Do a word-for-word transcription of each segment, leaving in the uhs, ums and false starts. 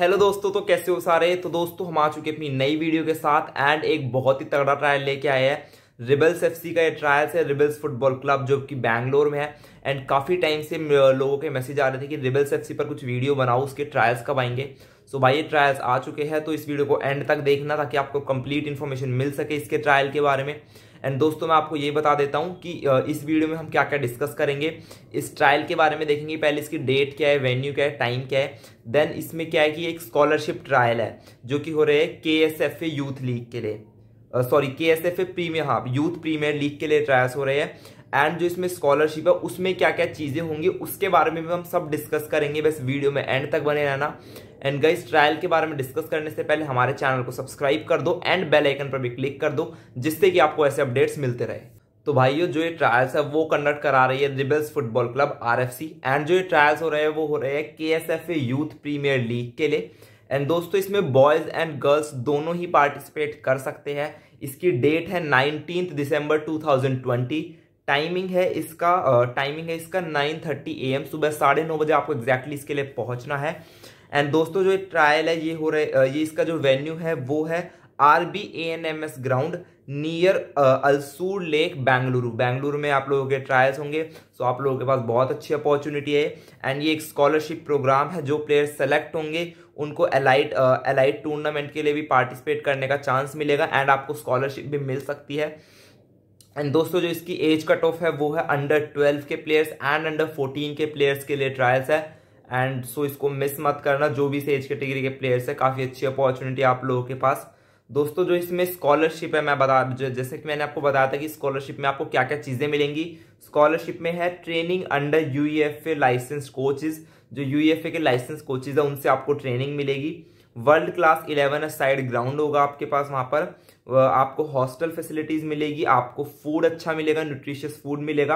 Hello दोस्तों, तो कैसे हो सारे। तो दोस्तों हम आ चुके अपनी नई वीडियो के साथ एंड एक बहुत ही तगड़ा ट्रायल लेके आए हैं। रिबल्स एफसी का ये ट्रायल है, रिबल्स फुटबॉल क्लब जो कि बैंगलोर में है। एंड काफ़ी टाइम से लोगों के मैसेज आ रहे थे कि रिबल्स एफसी पर कुछ वीडियो बनाओ, उसके ट्रायल्स कब आएंगे। सो भाई ये ट्रायल्स आ चुके हैं, तो इस वीडियो को एंड तक देखना ताकि आपको कंप्लीट इन्फॉर्मेशन मिल सके इसके ट्रायल के बारे में। एंड दोस्तों मैं आपको ये बता देता हूँ कि इस वीडियो में हम क्या क्या डिस्कस करेंगे। इस ट्रायल के बारे में देखेंगे, पहले इसकी डेट क्या है, वेन्यू क्या है, टाइम क्या है। देन इसमें क्या है कि एक स्कॉलरशिप ट्रायल है जो कि हो रहे हैं के एस एफ यूथ लीग के लिए, sorry K S F premier, हाँ यूथ प्रीमियर लीग के लिए ट्रायल्स हो रहे हैं। एंड जो इसमें स्कॉलरशिप है उसमें क्या क्या चीज़ें होंगी उसके बारे में भी हम सब डिस्कस करेंगे। बस वीडियो में एंड तक बने रहना। एंड गाइस ट्रायल के बारे में डिस्कस करने से पहले हमारे चैनल को सब्सक्राइब कर दो एंड बेल आइकन पर भी क्लिक कर दो जिससे कि आपको ऐसे अपडेट्स मिलते रहे। तो भाइयों जो ये ट्रायल्स है वो कंडक्ट करा रही है rebels football club RFC. And जो ये ट्रायल्स हो रहे हैं वो हो रहे हैं केएसएफ यूथ प्रीमियर लीग के लिए। एंड दोस्तों इसमें बॉयज़ एंड गर्ल्स दोनों ही पार्टिसिपेट कर सकते हैं। इसकी डेट है nineteenth December two thousand twenty. Timing है इसका टाइमिंग है इसका नाइन थर्टी ए एम, सुबह साढ़े नौ बजे आपको एग्जैक्टली इसके लिए पहुंचना है। एंड दोस्तों जो ये ट्रायल है ये हो रहा है, ये इसका जो वेन्यू है वो है R B N M S ground near Ulsoor lake Bengaluru. Bengaluru में आप लोगों के ट्रायल्स होंगे, सो आप लोगों के पास बहुत अच्छी अपॉर्चुनिटी है। एंड ये एक स्कॉलरशिप प्रोग्राम है, जो प्लेयर सेलेक्ट होंगे उनको एलाइड एलाइड टूर्नामेंट के लिए भी पार्टिसिपेट करने का चांस मिलेगा एंड आपको स्कॉलरशिप भी मिल सकती है। एंड दोस्तों जो इसकी एज कट ऑफ है वो है अंडर ट्वेल्व के प्लेयर्स एंड अंडर फोर्टीन के प्लेयर्स के लिए ट्रायल्स है। एंड सो इसको मिस मत करना, जो भी इस एज कैटेगरी के प्लेयर्स है काफ़ी अच्छी अपॉर्चुनिटी आप लोगों के पास। दोस्तों जो इसमें स्कॉलरशिप है, मैं बता जैसे कि मैंने आपको बताया था कि स्कॉलरशिप में आपको क्या क्या चीज़ें मिलेंगी। स्कॉलरशिप में है training under UEFA licence coaches, जो यूईएफए के लाइसेंस कोचेज है उनसे आपको ट्रेनिंग मिलेगी। World class eleven side ground होगा आपके पास, वहाँ पर आपको हॉस्टल फैसिलिटीज़ मिलेगी, आपको फूड अच्छा मिलेगा, न्यूट्रिशियस फूड मिलेगा,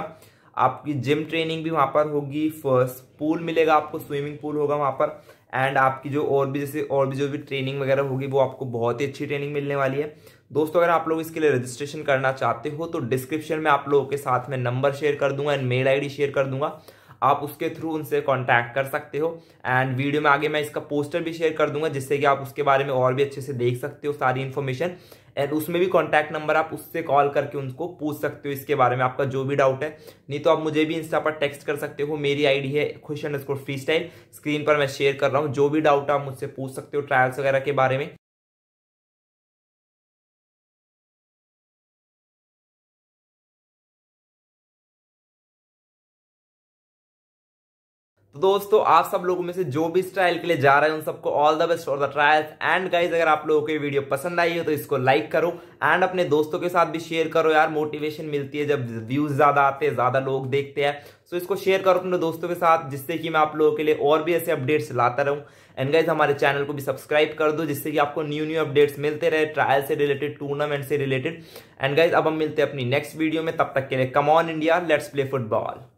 आपकी जिम ट्रेनिंग भी वहाँ पर होगी, पूल मिलेगा आपको, स्विमिंग पूल होगा वहाँ पर। एंड आपकी जो और भी जैसे और भी जो भी ट्रेनिंग वगैरह होगी वो आपको बहुत ही अच्छी ट्रेनिंग मिलने वाली है। दोस्तों अगर आप लोग इसके लिए रजिस्ट्रेशन करना चाहते हो तो डिस्क्रिप्शन में आप लोगों के साथ में नंबर शेयर कर दूंगा एंड मेल आईडी शेयर कर दूंगा, आप उसके थ्रू उनसे कॉन्टैक्ट कर सकते हो। एंड वीडियो में आगे मैं इसका पोस्टर भी शेयर कर दूंगा जिससे कि आप उसके बारे में और भी अच्छे से देख सकते हो सारी इन्फॉर्मेशन। एंड उसमें भी कॉन्टैक्ट नंबर, आप उससे कॉल करके उनको पूछ सकते हो इसके बारे में आपका जो भी डाउट है। नहीं तो आप मुझे भी इंस्टा पर टेक्स्ट कर सकते हो, मेरी आईडी है खुश अंडरस्कोर फ्री स्टाइल, स्क्रीन पर मैं शेयर कर रहा हूँ। जो भी डाउट आप मुझसे पूछ सकते हो ट्रायल्स वगैरह के बारे में। तो दोस्तों आप सब लोगों में से जो भी इस ट्रायल के लिए जा रहे हैं उन सबको all the best for the trials. And guys अगर आप लोगों को ये वीडियो पसंद आई हो तो इसको लाइक करो एंड अपने दोस्तों के साथ भी शेयर करो यार, मोटिवेशन मिलती है जब व्यूज ज्यादा आते हैं, ज्यादा लोग देखते हैं। सो इसको शेयर करो अपने दोस्तों के साथ जिससे कि मैं आप लोगों के लिए और भी ऐसे अपडेट्स लाता रहूं। एंड गाइज हमारे चैनल को भी सब्सक्राइब कर दो जिससे कि आपको न्यू न्यू अपडेट्स मिलते रहे ट्रायल से रिलेटेड, टूर्नामेंट से रिलेटेड। एंड गाइज अब हम मिलते हैं अपनी नेक्स्ट वीडियो में, तब तक के लिए come on India, let's play football.